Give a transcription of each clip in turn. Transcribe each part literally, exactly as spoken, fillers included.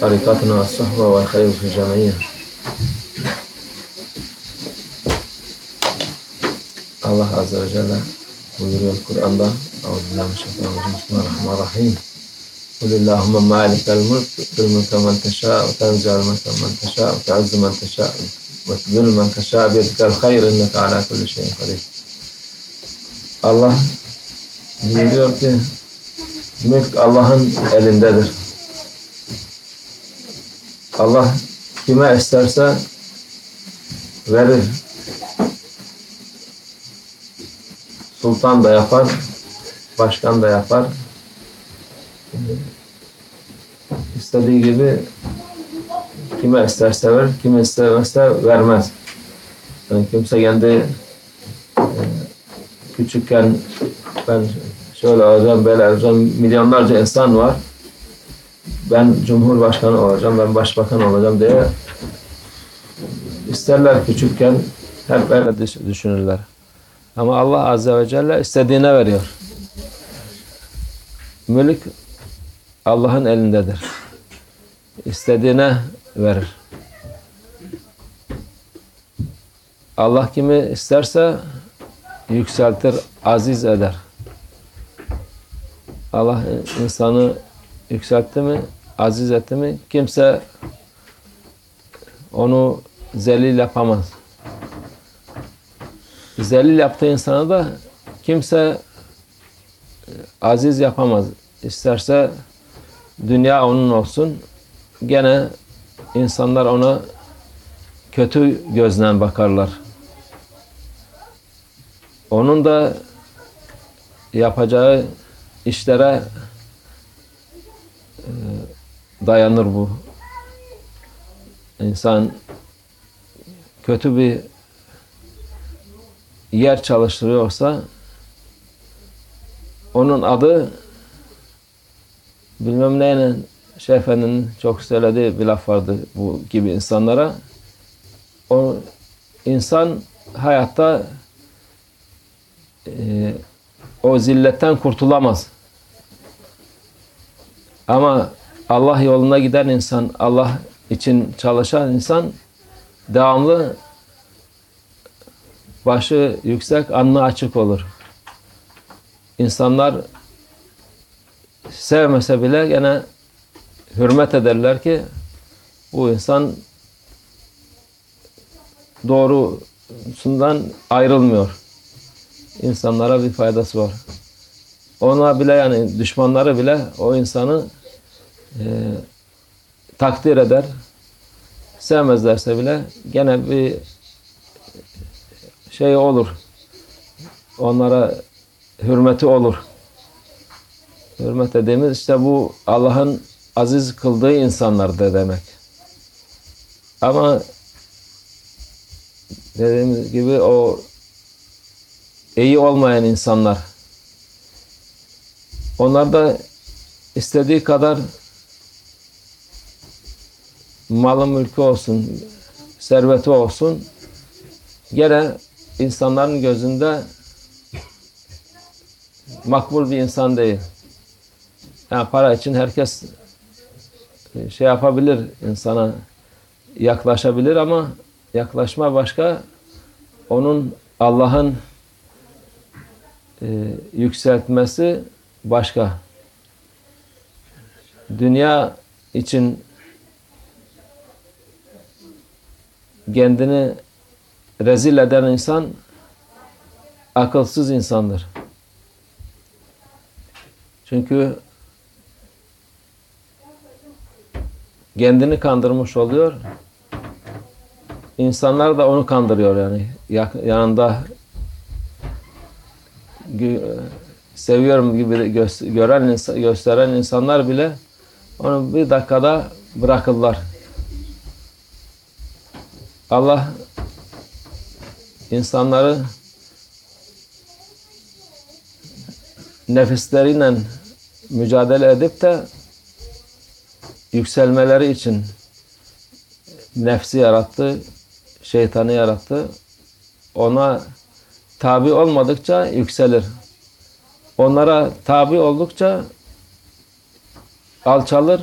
Tarikatına as-sahva ve hayru fi cemiyye. Allah Azze ve Celle buyuruyor Kur'an'da. Euzubillahimineşşeytanirracim. Kulillahümme mâlikel mulk tu'til mulke men teşâ'u ve tenzi'ul mulke men teşâ'u ve tu'izzu men teşâ'u ve tudillu men teşâ'u biyedikel hayr inneke alâ kulli şeyin kadîr. Allah buyuruyor ki mülk Allah'ın elindedir. Allah kime isterse verir. Sultan da yapar, başkan da yapar. İstediği gibi kime isterse verir, kime istemezse vermez. Yani kimse kendi küçükken ben şöyle olacağım, böyle olacağım, milyonlarca insan var. Ben cumhurbaşkanı olacağım, ben başbakan olacağım diye isterler küçükken, hep böyle düşünürler. Ama Allah Azze ve Celle istediğine veriyor. Mülk Allah'ın elindedir. İstediğine verir. Allah kimi isterse yükseltir, aziz eder. Allah insanı yükseltti mi, aziz etti mi, kimse onu zelil yapamaz. Zelil yaptığı insanı da kimse aziz yapamaz. İsterse dünya onun olsun, gene insanlar ona kötü gözle bakarlar. Onun da yapacağı işlere dayanır bu. İnsan kötü bir yer çalıştırıyorsa onun adı bilmem neyle Şefe'nin çok söylediği bir laf vardı bu gibi insanlara. O insan hayatta e, o zilletten kurtulamaz. Ama Allah yoluna giden insan, Allah için çalışan insan devamlı başı yüksek, alnı açık olur. İnsanlar sevmese bile gene hürmet ederler ki bu insan doğrusundan ayrılmıyor. İnsanlara bir faydası var. Ona bile yani düşmanları bile o insanı e, takdir eder. Sevmezlerse bile gene bir şey olur. Onlara hürmeti olur. Hürmet edemiz işte bu Allah'ın aziz kıldığı insanlardır demek. Ama dediğimiz gibi o iyi olmayan insanlar, onlar da istediği kadar malı mülkü olsun, serveti olsun, gene insanların gözünde makbul bir insan değil. Yani para için herkes şey yapabilir, insana yaklaşabilir ama yaklaşma başka, onun Allah'ın e, yükseltmesi başka. Dünya için kendini rezil eden insan akılsız insandır. Çünkü kendini kandırmış oluyor. İnsanlar da onu kandırıyor yani. Yanında seviyorum gibi gören, gösteren insanlar bile onu bir dakikada bırakırlar. Allah insanları nefisleriyle mücadele edip de yükselmeleri için nefsi yarattı, şeytanı yarattı. Ona tabi olmadıkça yükselir. Onlara tabi oldukça alçalır,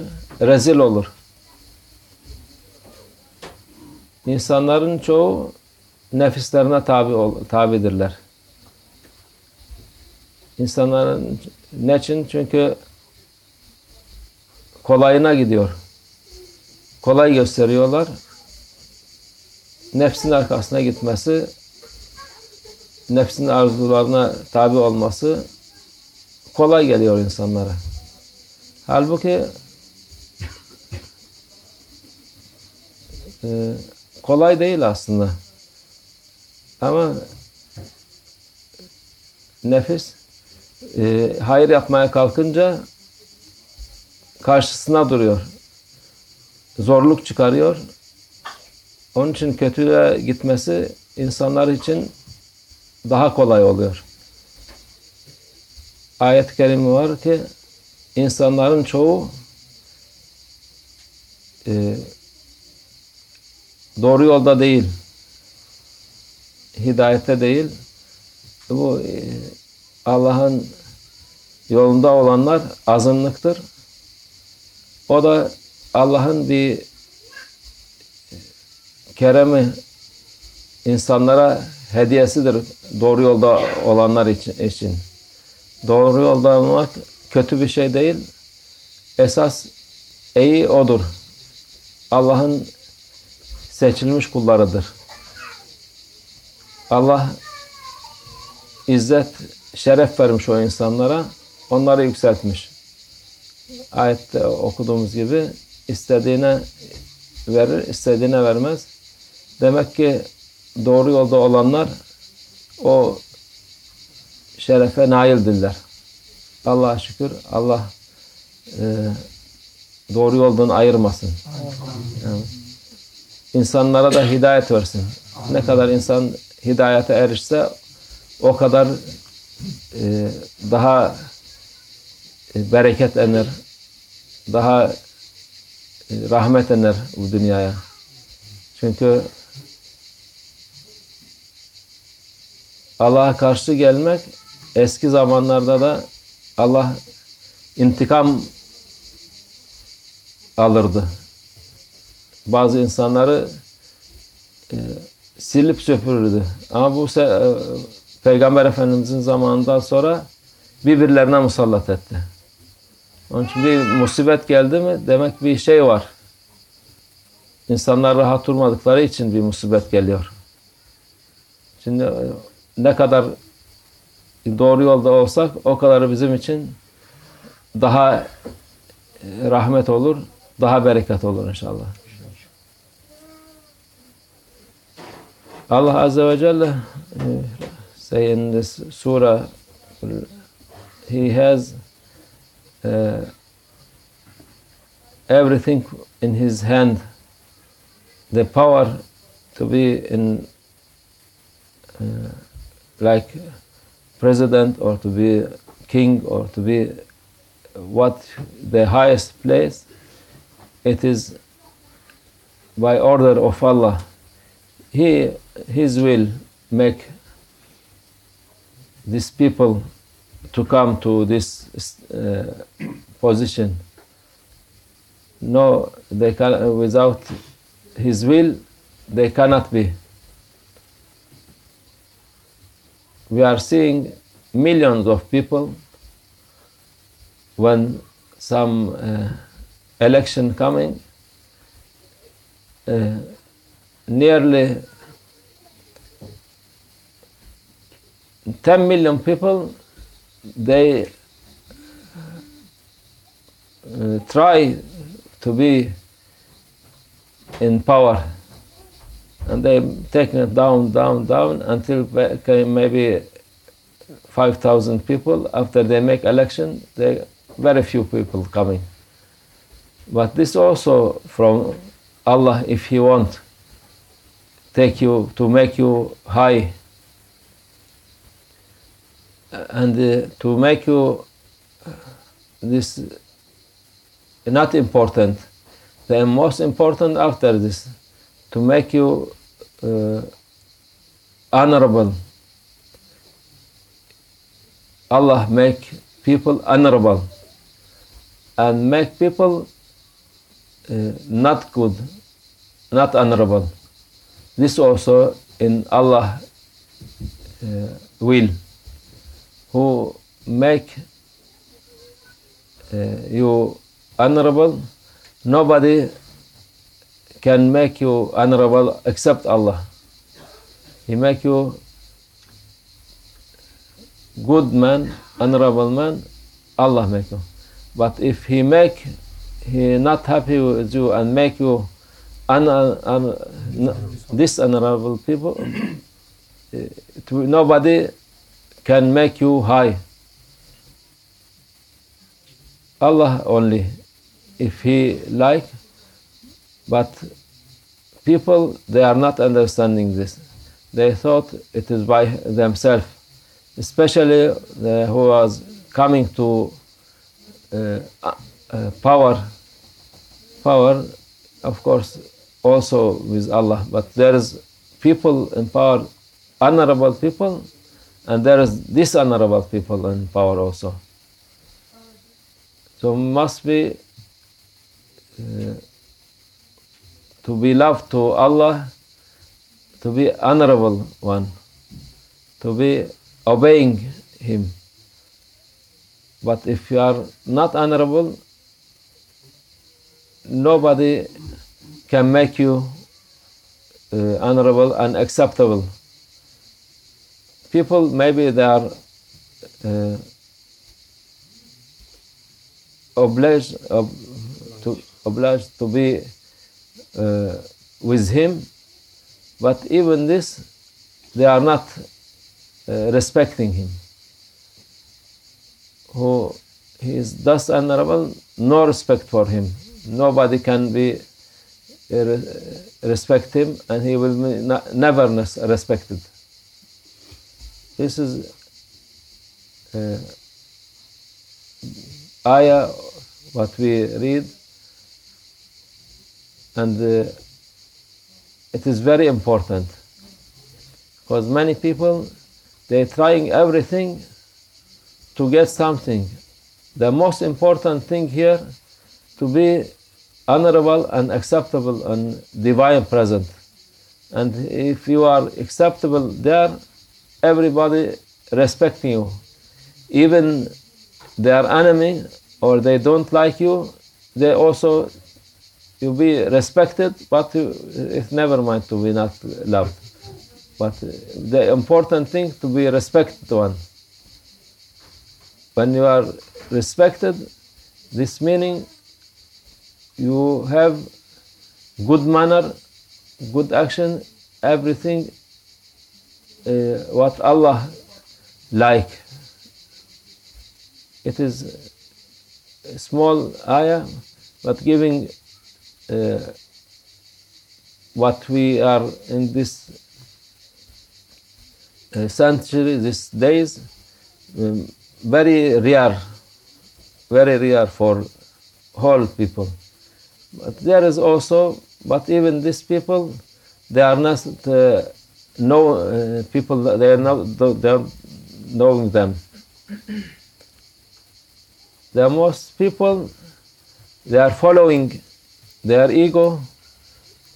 rezil olur. İnsanların çoğu nefislerine tabi, tabidirler. İnsanların ne için? Çünkü kolayına gidiyor. Kolay gösteriyorlar. Nefsin arkasına gitmesi, nefsin arzularına tabi olması kolay geliyor insanlara. Halbuki e, kolay değil aslında. Ama nefis e, hayır yapmaya kalkınca karşısına duruyor. Zorluk çıkarıyor. Onun için kötülüğe gitmesi insanlar için daha kolay oluyor. Ayet-i kerime var ki insanların çoğu e, doğru yolda değil, hidayette değil. Bu e, Allah'ın yolunda olanlar azınlıktır. O da Allah'ın bir keremi, insanlara hediyesidir doğru yolda olanlar için. Doğru yolda olmak kötü bir şey değil. Esas iyi odur. Allah'ın seçilmiş kullarıdır. Allah izzet, şeref vermiş o insanlara. Onları yükseltmiş. Ayette okuduğumuz gibi istediğine verir, istediğine vermez. Demek ki doğru yolda olanlar o şerefe naildirler. Allah'a şükür. Allah e, doğru yoldan ayırmasın. Yani, insanlara da hidayet versin. Ne kadar insan hidayete erişse o kadar e, daha e, bereketlenir. Daha e, rahmetlenir bu dünyaya. Çünkü Allah'a karşı gelmek, eski zamanlarda da Allah intikam alırdı. Bazı insanları e, silip söpürürdü. Ama bu e, Peygamber Efendimiz'in zamanından sonra birbirlerine musallat etti. Onun için bir musibet geldi mi demek bir şey var. İnsanlar rahat durmadıkları için bir musibet geliyor. Şimdi ne kadar doğru yolda olsak o kadar bizim için daha rahmet olur, daha bereket olur inşallah. Allah Azze ve Celle saying this surah, he has uh, everything in his hand, the power to be in uh, like president or to be king or to be what the highest place. It is by order of Allah. He, his will make these people to come to this uh, position. No, they can, without his will they cannot be. We are seeing millions of people when some uh, election coming, uh, nearly ten million people, they uh, try to be in power. And they taken it down, down, down until maybe five thousand people. After they make election, they very few people coming. But this also from Allah, if He want, take you to make you high and uh, to make you this not important. The most important after this, to make you uh, honorable. Allah make people honorable and make people uh, not good, not honorable. This also in Allah uh, will, who make uh, you honorable. Nobody can make you honorable except Allah. He make you good man, honorable man, Allah make you. But if he make he not happy with you and make you un, un, un, dishonorable people, it, nobody can make you high. Allah only, if he like. But people, they are not understanding this. They thought it is by themselves, especially the, who was coming to uh, uh, power. Power, of course, also with Allah. But there is people in power, honorable people, and there is dishonorable people in power also. So must be. Uh, To be loved to Allah, to be honorable one, to be obeying Him. But if you are not honorable, nobody can make you uh, honorable and acceptable. People, maybe they are uh, obliged, ob to, obliged to be Uh, with him, but even this, they are not uh, respecting him. Who he is thus honorable, no respect for him. Nobody can be uh, respect him, and he will be not, never respected. This is uh, ayah what we read. And uh, it is very important, because many people, they're trying everything to get something. The most important thing here, to be honorable and acceptable and divine present. And if you are acceptable there, everybody respecting you. Even their enemy, or they don't like you, they also you be respected, but you, it's never mind to be not loved. But the important thing to be respected one. When you are respected, this meaning you have good manner, good action, everything uh, what Allah like. It is a small ayah, but giving Uh, what we are in this uh, century, these days, um, very rare, very rare for whole people. But there is also, but even these people, they are not uh, know uh, people. They are not they are knowing them. The most people, they are following their ego,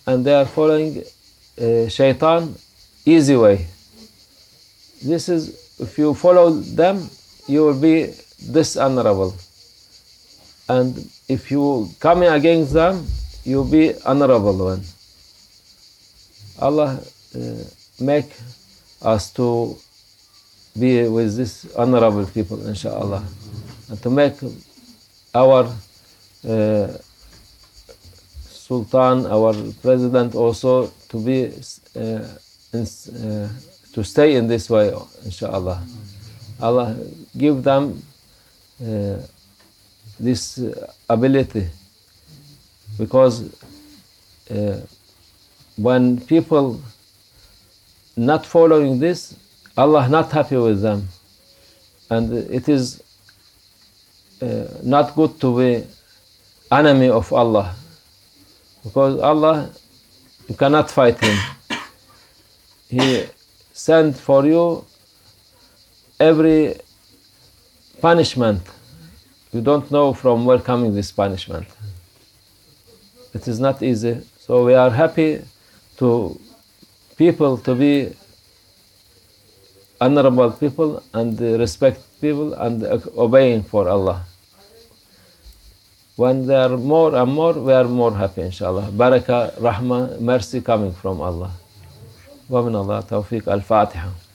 and they are following uh, shaitan easy way. This is, if you follow them, you will be dishonorable. And if you come against them, you will be honorable one. Allah uh, make us to be with this honorable people, inshaAllah. And to make our uh, Sultan, our president, also to be uh, in, uh, to stay in this way, inshallah. Allah give them uh, this ability, because uh, when people not following this, Allah not happy with them, and it is uh, not good to be enemy of Allah. Because Allah, you cannot fight Him. He sent for you every punishment. You don't know from where coming this punishment. it is not easy. So we are happy to people to be honorable people and respect people and obeying for Allah. When there are more and more, we are more happy, inshallah. Barakah, rahmah, mercy coming from Allah. Wa min Allah tawfiq al-Fatiha.